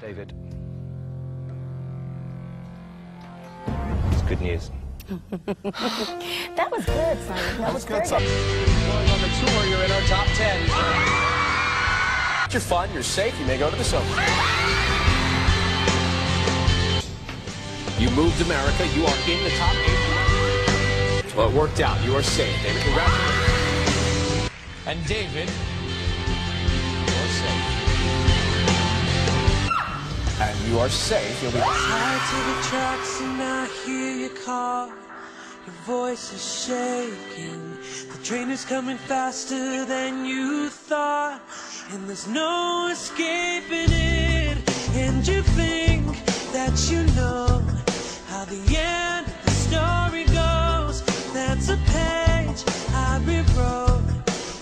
David. It's good news. That was good, Simon. That was good. Going on the tour, you're in our top 10. You're fun, you're safe, you may go to the summer. You moved America, you are in the top 8. Well, it worked out. You are safe, David. Congratulations. And David, you are safe. And you are safe. You'll be. Tied to the tracks and I hear you call. Your voice is shaking. The train is coming faster than you thought, and there's no escaping it. And you think that you know how the end of the story goes. That's a page I rewrote,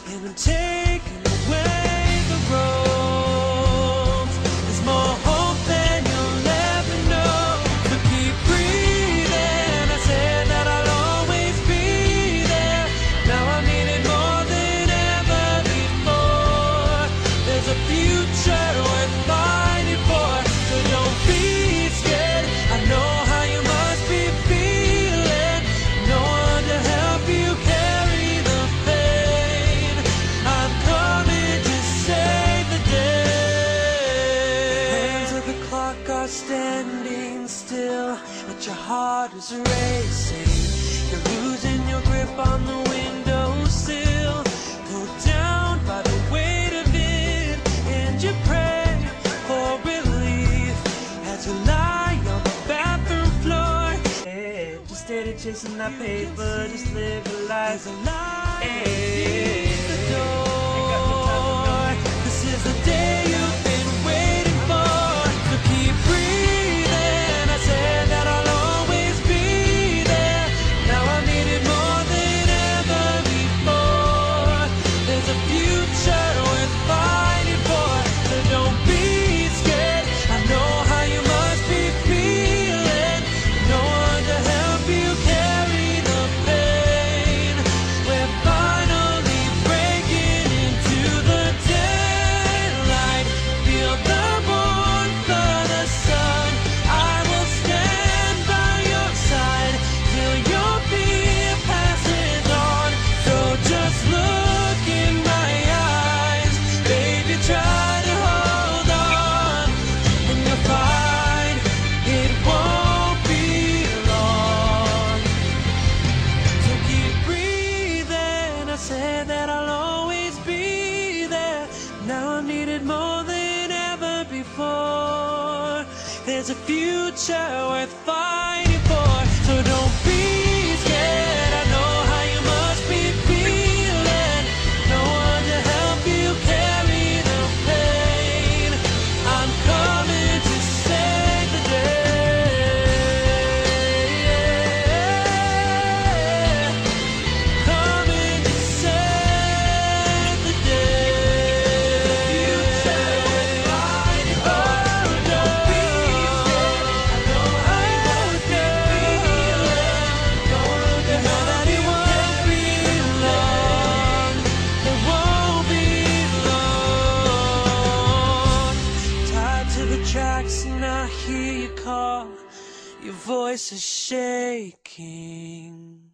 and I'm taking away the roads. There's more hope than you'll ever know. But keep breathing. I said that I'll always be there. Now I mean it more than ever before. There's a future worth fighting for, so don't be scared. I know how you must be feeling. No one to help you carry the pain. I'm coming to save the day. The hands of the clock are standing still, but your heart is racing. You're losing your grip on the windowsill, pulled down by the weight of it, and you pray for relief as you lie on the bathroom floor. Hey, just steady chasing that paper, just live your life. Hey, the door. This is the day you've been waiting for. So keep breathing. I said that I'll always be there. Now I need it more than ever before. There's a future worth fighting for, so don't be scared. I know how you must be feeling. No one to help you carry the pain. We're finally breaking into the daylight. Feel the warmth of the sun. I will stand by your side till your fear passes on. So just look in my eyes, baby. Try to hold on, and you'll find it won't be long. So keep breathing. I said that I'll always be there. Now I'm needed more than ever before. There's a future worth fighting for, so don't be scared. I know how you must be feeling. No one to help you carry the pain. I'm coming to save the day. Coming to save the day. Tied to the tracks and I hear you call. Your voice is shaking.